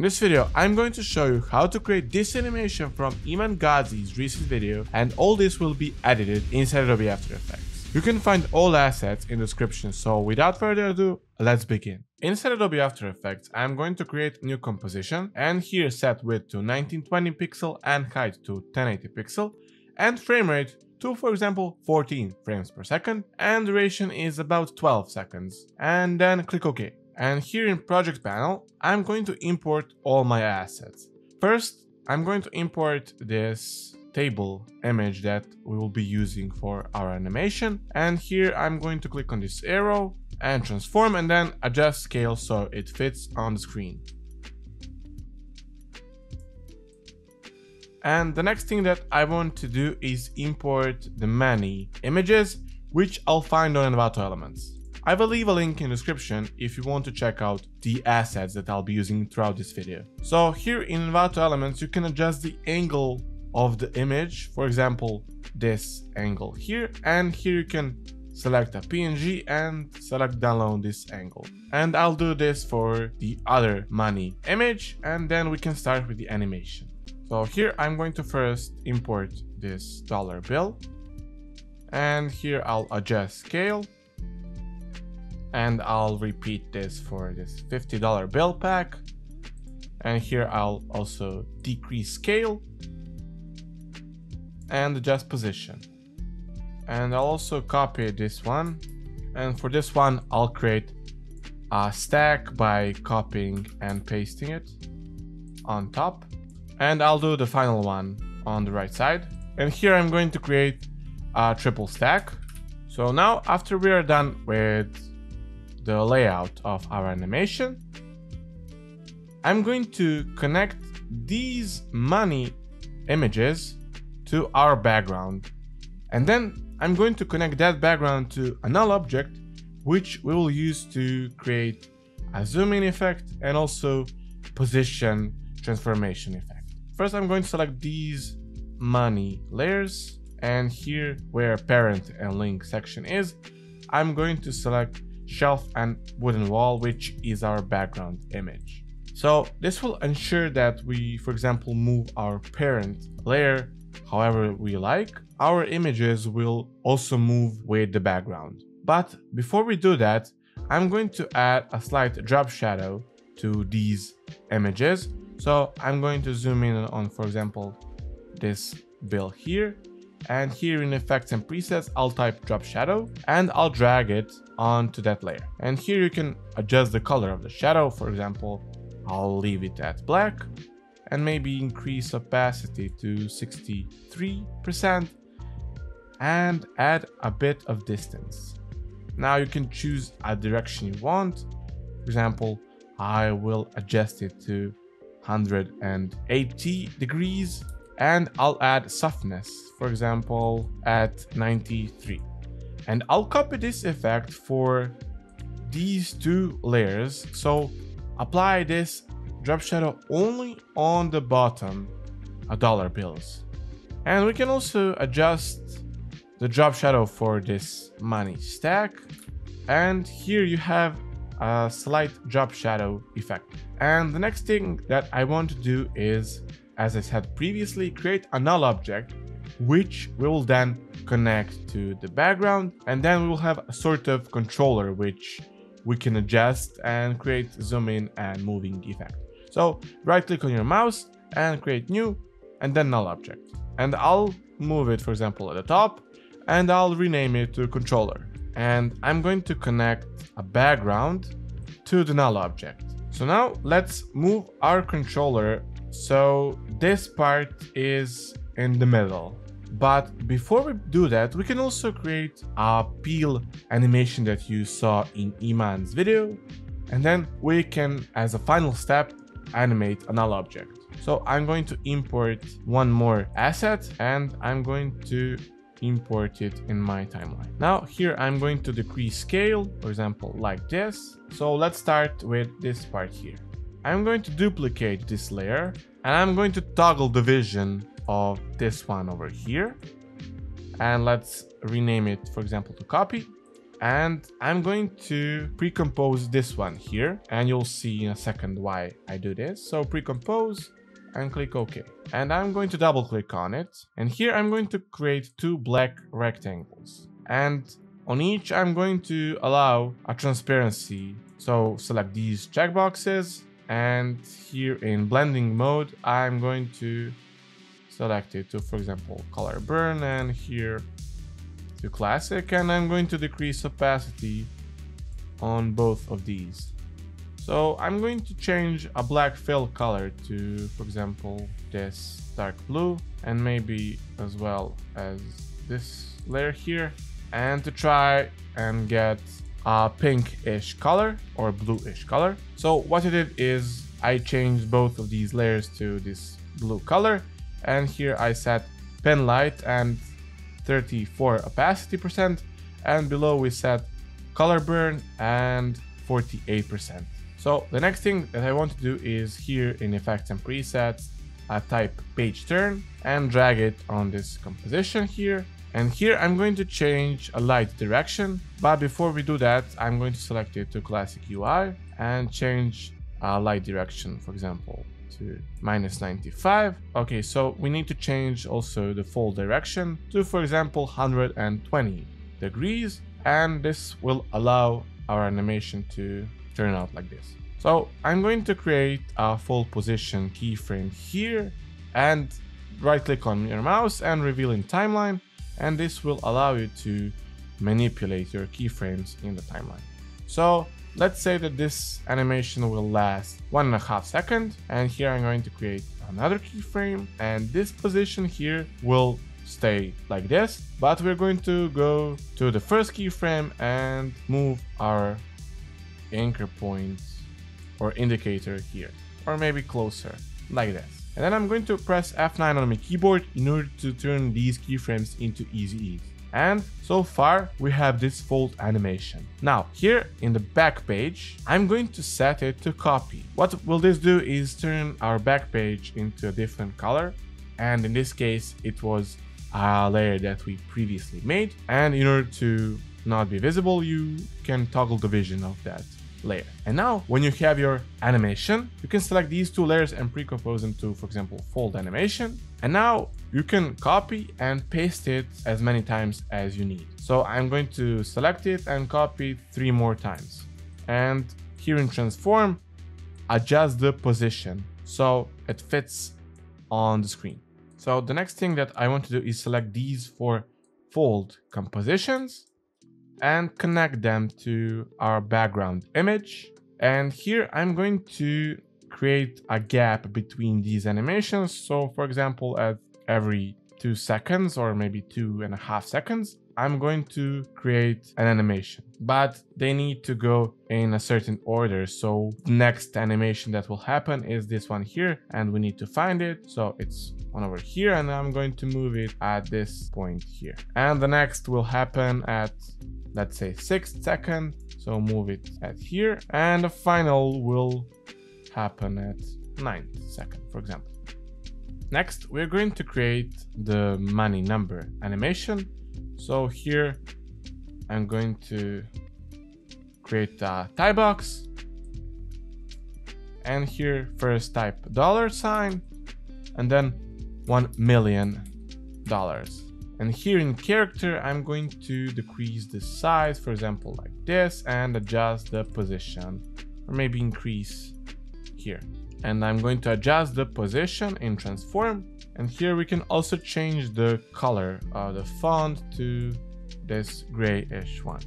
In this video, I'm going to show you how to create this animation from Iman Gadzhi's recent video, and all this will be edited inside Adobe After Effects. You can find all assets in the description, so without further ado, let's begin. Inside Adobe After Effects, I'm going to create new composition, and here set width to 1920 pixel and height to 1080 pixel, and frame rate to, for example, 14 frames per second, and duration is about 12 seconds, and then click OK. And here in project panel, I'm going to import all my assets. First, I'm going to import this table image that we will be using for our animation, and here I'm going to click on this arrow and transform and then adjust scale so it fits on the screen. And the next thing that I want to do is import the many images, which I'll find on Envato Elements. I will leave a link in the description if you want to check out the assets that I'll be using throughout this video. So here in Envato Elements, you can adjust the angle of the image, for example, this angle here, and here you can select a PNG and select download this angle. And I'll do this for the other money image, and then we can start with the animation. So here I'm going to first import this dollar bill, and here I'll adjust scale, and I'll repeat this for this $50 bill pack, and here I'll also decrease scale and adjust position. And I'll also copy this one, and for this one I'll create a stack by copying and pasting it on top, and I'll do the final one on the right side. And here I'm going to create a triple stack. So now, after we are done with the layout of our animation, I'm going to connect these money images to our background, and then I'm going to connect that background to a null object, which we will use to create a zoom in effect and also position transformation effect. First, I'm going to select these money layers, and here where parent and link section is, I'm going to select shelf and wooden wall, which is our background image. So this will ensure that we, for example, move our parent layer however we like. Our images will also move with the background. But before we do that, I'm going to add a slight drop shadow to these images. So I'm going to zoom in on, for example, this bill here, and here in effects and presets I'll type drop shadow and I'll drag it onto that layer. And here you can adjust the color of the shadow. For example, I'll leave it at black and maybe increase opacity to 63% and add a bit of distance. Now you can choose a direction you want. For example, I will adjust it to 180 degrees, and I'll add softness, for example, at 93. And I'll copy this effect for these two layers. So apply this drop shadow only on the bottom dollar bills. And we can also adjust the drop shadow for this money stack. And here you have a slight drop shadow effect. And the next thing that I want to do is, as I said previously, create a null object, which we will then connect to the background, and then we will have a sort of controller which we can adjust and create zoom in and moving effect. So right click on your mouse and create new, and then null object, and I'll move it, for example, at the top, and I'll rename it to controller, and I'm going to connect a background to the null object. So now let's move our controller so this part is in the middle. But before we do that, we can also create a peel animation that you saw in Iman's video, and then we can, as a final step, animate a null object. So I'm going to import one more asset, and I'm going to import it in my timeline. Now here I'm going to decrease scale, for example, like this. So let's start with this part here. I'm going to duplicate this layer, and I'm going to toggle the vision of this one over here, and let's rename it, for example, to copy, and I'm going to pre-compose this one here, and you'll see in a second why I do this. So pre-compose and click OK, and I'm going to double click on it, and here I'm going to create two black rectangles, and on each I'm going to allow a transparency. So select these checkboxes, and here in blending mode I'm going to select it to, for example, color burn, and here to classic, and I'm going to decrease opacity on both of these. So I'm going to change a black fill color to, for example, this dark blue, and maybe as well as this layer here, and to try and get a pinkish color or bluish color. So what I did is I changed both of these layers to this blue color, and here I set pen light and 34 opacity%, and below we set color burn and 48%. So the next thing that I want to do is here in effects and presets, I type page turn and drag it on this composition here. And here I'm going to change a light direction, but before we do that, I'm going to select it to classic UI and change a light direction, for example, to -95. Okay, so we need to change also the fold direction to, for example, 120 degrees, and this will allow our animation to turn out like this. So I'm going to create a fold position keyframe here, and right click on your mouse and reveal in timeline, and this will allow you to manipulate your keyframes in the timeline. So let's say that this animation will last 1.5 seconds, and here I'm going to create another keyframe, and this position here will stay like this, but we're going to go to the first keyframe and move our anchor point or indicator here, or maybe closer like this. And then I'm going to press F9 on my keyboard in order to turn these keyframes into easy ease. And so far we have this fold animation. Now here in the back page, I'm going to set it to copy. What will this do is turn our back page into a different color. And in this case, it was a layer that we previously made. And in order to not be visible, you can toggle the vision of that layer. And now when you have your animation, you can select these two layers and pre-compose them to, for example, fold animation. And now you can copy and paste it as many times as you need. So I'm going to select it and copy 3 more times. And here in transform, adjust the position so it fits on the screen. So the next thing that I want to do is select these 4 fold compositions and connect them to our background image. And here I'm going to create a gap between these animations. So for example, at every 2 seconds or maybe 2.5 seconds, I'm going to create an animation, but they need to go in a certain order. So next animation that will happen is this one here, and we need to find it. So it's on over here, and I'm going to move it at this point here. And the next will happen at, let's say, 6th second. So move it at here, and the final will happen at 9th second, for example. Next, we're going to create the money number animation. So here I'm going to create a tie box, and here first type $, and then $1,000,000. And here in character, I'm going to decrease the size, for example, like this, and adjust the position, or maybe increase here. And I'm going to adjust the position in transform. And here we can also change the color of the font to this grayish one.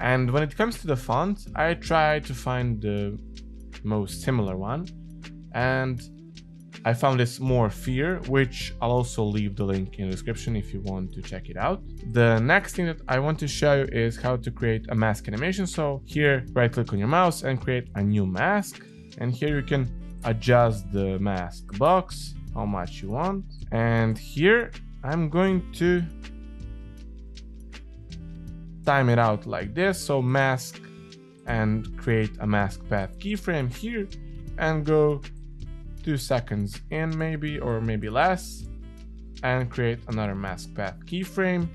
And when it comes to the font, I try to find the most similar one. And I found this Morfear, which I'll also leave the link in the description if you want to check it out. The next thing that I want to show you is how to create a mask animation. So here, right click on your mouse and create a new mask. And here you can adjust the mask box, how much you want. And here I'm going to time it out like this. So mask, and create a mask path keyframe here, and go 2 seconds in maybe, or maybe less, and create another mask path keyframe.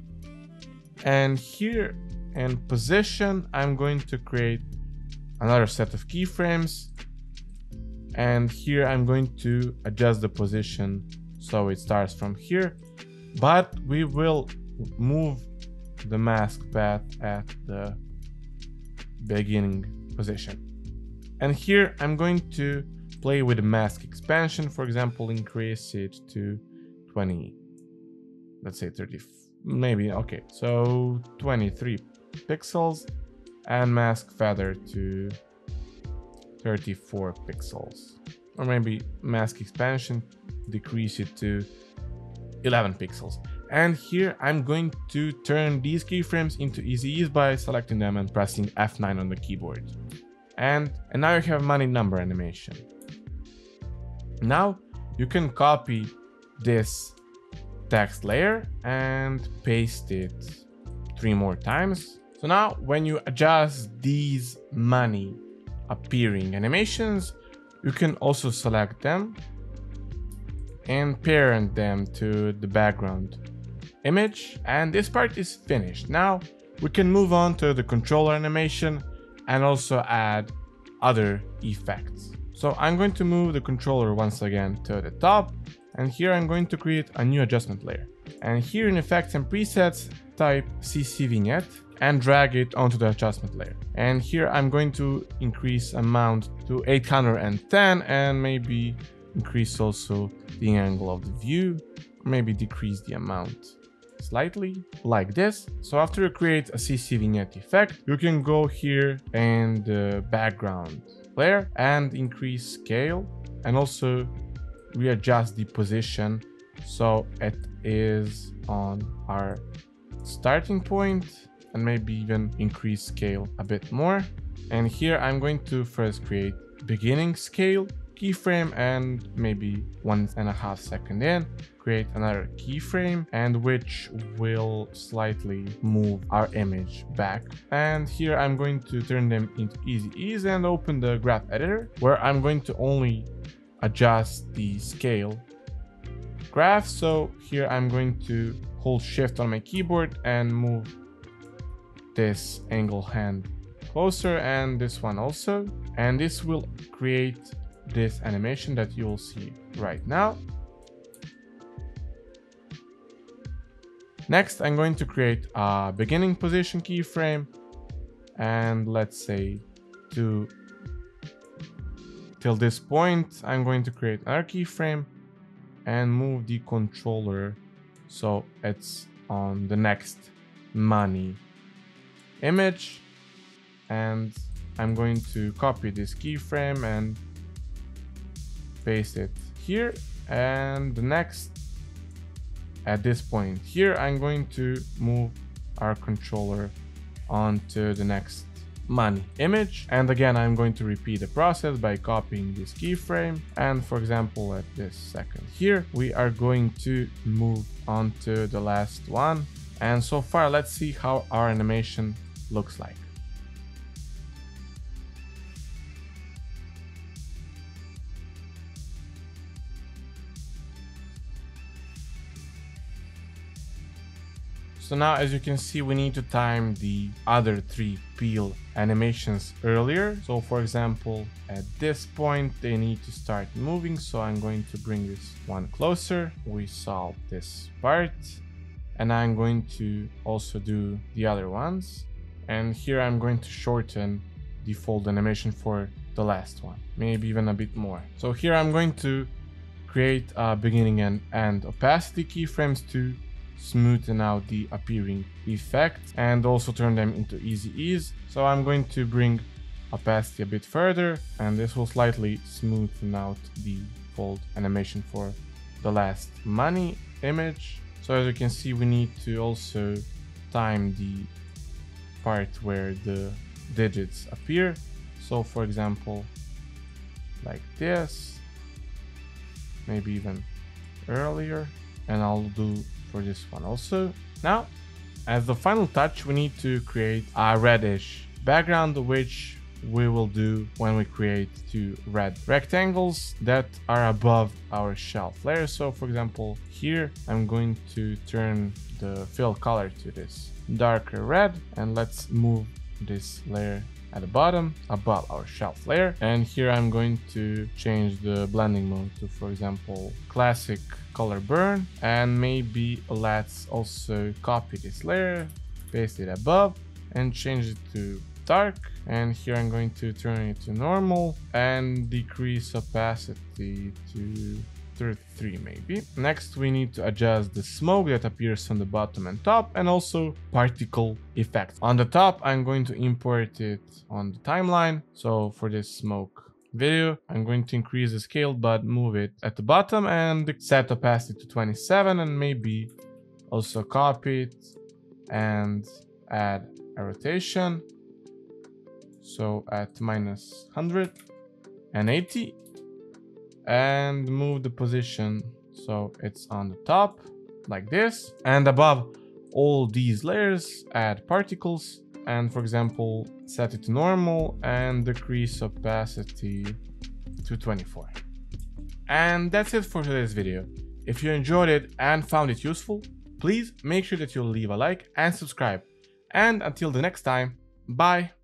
And here and position, I'm going to create another set of keyframes. And here I'm going to adjust the position so it starts from here, but we will move the mask path at the beginning position. And here I'm going to play with the mask expansion, for example, increase it to 20, let's say 30, maybe, okay, so 23 pixels, and mask feather to 34 pixels, or maybe mask expansion, decrease it to 11 pixels. And here I'm going to turn these keyframes into easy ease by selecting them and pressing F9 on the keyboard. And now you have money number animation. Now you can copy this text layer and paste it 3 more times. So now when you adjust these money appearing animations, you can also select them and parent them to the background image. And this part is finished. Now we can move on to the controller animation and also add other effects. So I'm going to move the controller once again to the top, and here I'm going to create a new adjustment layer. And here in effects and presets, type CC vignette and drag it onto the adjustment layer. And here I'm going to increase amount to 810 and maybe increase also the angle of the view, maybe decrease the amount slightly like this. So after you create a CC vignette effect, you can go here and the background layer and increase scale and also readjust the position so it is on our starting point, and maybe even increase scale a bit more. And here I'm going to first create beginning scale keyframe, and maybe 1.5 seconds in, create another keyframe, and which will slightly move our image back. And here I'm going to turn them into easy ease and open the graph editor, where I'm going to only adjust the scale graph. So here I'm going to hold shift on my keyboard and move this angle hand closer and this one also, and this will create this animation that you'll see right now. Next, I'm going to create a beginning position keyframe, and let's say till this point, I'm going to create another keyframe and move the controller so it's on the next money image. And I'm going to copy this keyframe and paste it here, and the next at this point here I'm going to move our controller onto the next money image. And again I'm going to repeat the process by copying this keyframe, and for example at this second here we are going to move onto the last one. And so far let's see how our animation looks like. So now, as you can see, we need to time the other 3 peel animations earlier. So for example, at this point, they need to start moving. So I'm going to bring this one closer. We solved this part, and I'm going to also do the other ones. And here I'm going to shorten the fold animation for the last one, maybe even a bit more. So here I'm going to create a beginning and end opacity keyframes to smoothen out the appearing effects and also turn them into easy ease. So I'm going to bring opacity a bit further, and this will slightly smoothen out the fold animation for the last money image. So as you can see, we need to also time the part where the digits appear. So for example, like this, maybe even earlier, and I'll do for this one also. Now, as the final touch, we need to create a reddish background, which we will do when we create two red rectangles that are above our shelf layer. So for example, here I'm going to turn the fill color to this darker red, and let's move this layer at the bottom above our shelf layer. And here I'm going to change the blending mode to, for example, classic color burn, and maybe let's also copy this layer, paste it above, and change it to dark. And here I'm going to turn it to normal and decrease opacity to 33 maybe. Next, we need to adjust the smoke that appears on the bottom and top, and also particle effects. On the top, I'm going to import it on the timeline. So for this smoke video, I'm going to increase the scale, but move it at the bottom and set opacity to 27, and maybe also copy it and add a rotation. So at -180, and move the position so it's on the top like this, and above all these layers add particles, and for example set it to normal and decrease opacity to 24. And that's it for today's video. If you enjoyed it and found it useful, please make sure that you leave a like and subscribe, and until the next time, bye.